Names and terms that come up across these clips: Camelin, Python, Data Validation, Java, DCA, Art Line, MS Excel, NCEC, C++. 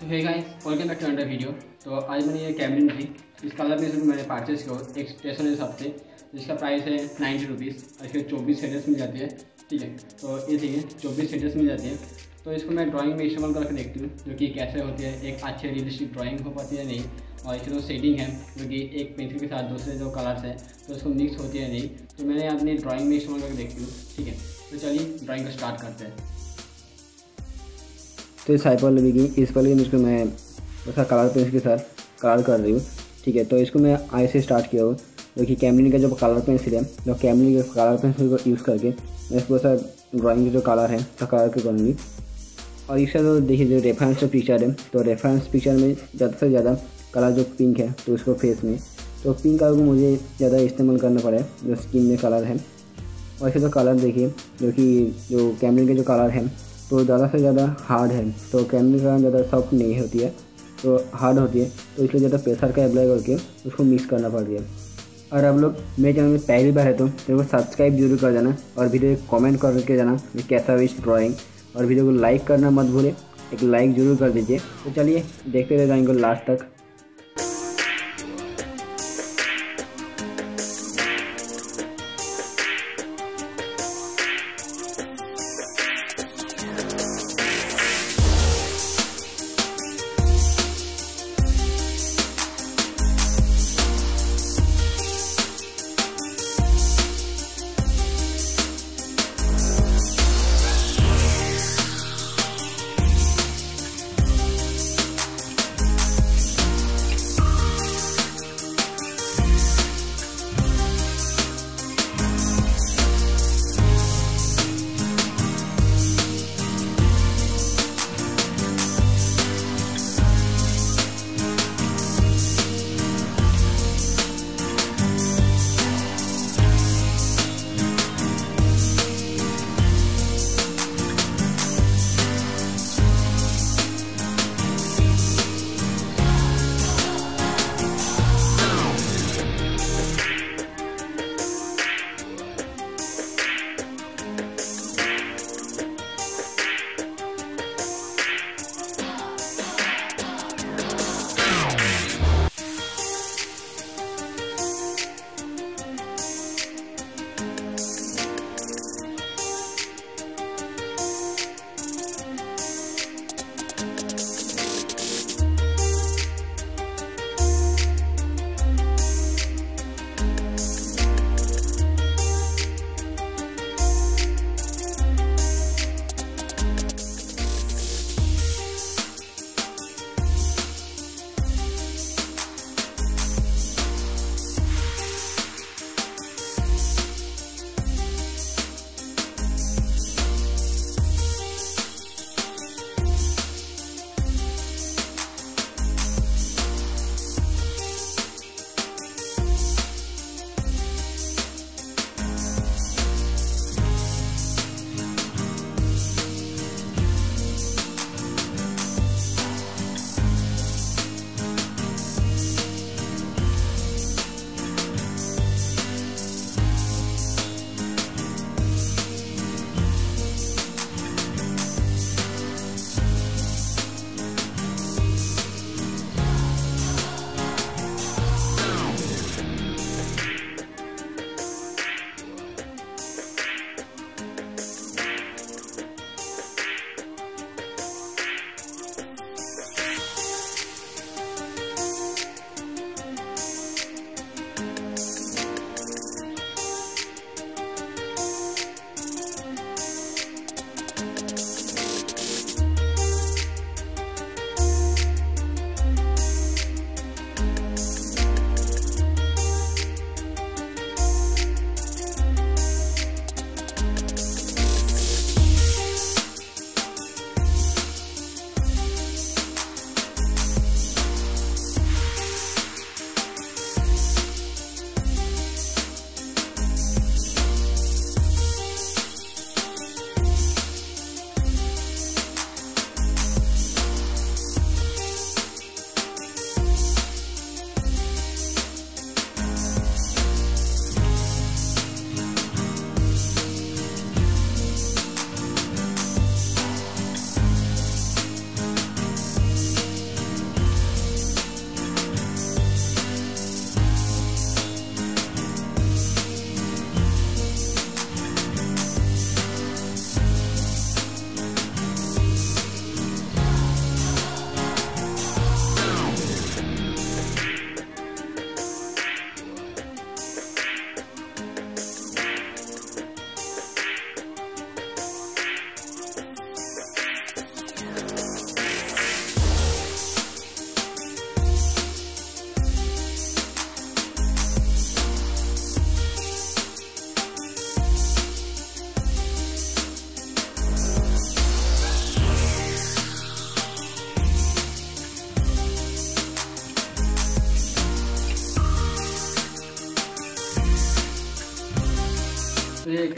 तो hey guys, welcome back to another video. तो आज मैंने ये कैमलिन थी, इसका अलग पीस मैंने परचेज किया एक स्टेशनरी शॉप से, जिसका प्राइस है 90 रुपीज़। इसके 24 शेडेस मिल जाती है, ठीक है। तो ये ठीक है, 24 शेडेस मिल जाती है। तो इसको मैं ड्राइंग में इस्तेमाल करके देखती हूँ, जो कि कैसे होती है, एक अच्छे रियलिस्टिक ड्राइंग हो पाती है नहीं, और इसकी जो शेडिंग है जो कि एक पेंसिल के साथ दूसरे जो कलर्स है तो उसको मिक्स होती है नहीं। तो मैंने अपनी ड्राइंग में इस्तेमाल करके देखती हूँ, ठीक है। तो चलिए ड्राइंग को स्टार्ट करते हैं। तो इस साइड पर लगेगी, इस पर लेकिन इसको मैं उसका कलर पेंसिल के साथ कलर कर रही हूँ, ठीक है। तो इसको मैं आई से स्टार्ट किया हूँ, जो कि कैमलिन का जो कलर पेंसिल है, जो कैमलिन के कलर पेंसिल को यूज़ करके मैं इसको ऐसा ड्राइंग के जो कलर है उसका कलर के करूँगी। और इसका जो देखिए जो रेफरेंस जो पिक्चर है, तो रेफरेंस पिक्चर में ज़्यादा से ज़्यादा कलर जो पिंक है, तो इसको फेस में तो पिंक कलर को मुझे ज़्यादा इस्तेमाल करना पड़ा, जो स्किन में कलर है। और इसका जो कलर देखिए, जो कि जो कैमलिन के जो कलर है तो ज़्यादा से ज़्यादा हार्ड है, तो कैमलिन का ज़्यादा सॉफ्ट नहीं होती है, तो हार्ड होती है। तो इसलिए ज़्यादा प्रेशर का अप्लाई करके उसको मिक्स करना पड़ती है। और आप लोग मेरे चैनल में पहली बार है तो मेरे को सब्सक्राइब जरूर कर जाना, और वीडियो को कमेंट करके जाना कि कैसा हुई इस ड्राइंग, और वीडियो को लाइक करना मत भूलें, एक लाइक ज़रूर कर दीजिए। तो चलिए देखते रहे ड्राइंग को लास्ट तक।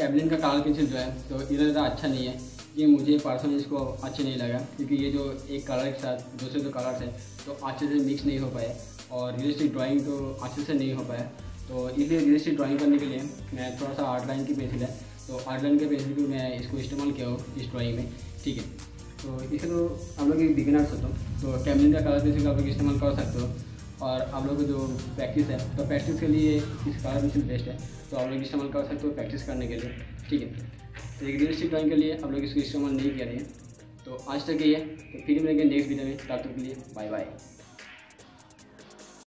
कैमलिन का कलर पेंसिल जो है तो इधर उधर अच्छा नहीं है, ये मुझे पर्सनली इसको अच्छा नहीं लगा क्योंकि ये जो एक कलर के साथ दूसरे जो कलर्स हैं तो अच्छे से मिक्स नहीं हो पाए और रियलिस्टिक ड्राइंग तो अच्छे से नहीं हो पाया। तो इसलिए रियलिस्टिक ड्राइंग करने के लिए मैं थोड़ा सा आर्ट लाइन की पेंसिल है तो आर्ट लाइन के पेंसिल भी मैं इसको इस्तेमाल किया हूँ इस ड्राइंग में, ठीक है। तो इसे तो आप लोग एक बिगिनर्स होते हो तो कैमलिन का कलर पेंसिल आप लोग इस्तेमाल कर सकते हो और आप लोग जो प्रैक्टिस है तो प्रैक्टिस के लिए इस कलर पेंसिल बेस्ट है तो आप लोग इस्तेमाल कर सकते हो प्रैक्टिस करने के लिए, ठीक है। तो एक रियलिस्टिक ड्राइंग के लिए आप लोग इसको इस्तेमाल नहीं कर रहे हैं। तो आज तक ये है, तो फिर मिलेंगे नेक्स्ट वीडियो में, तब तक के लिए बाय बाय।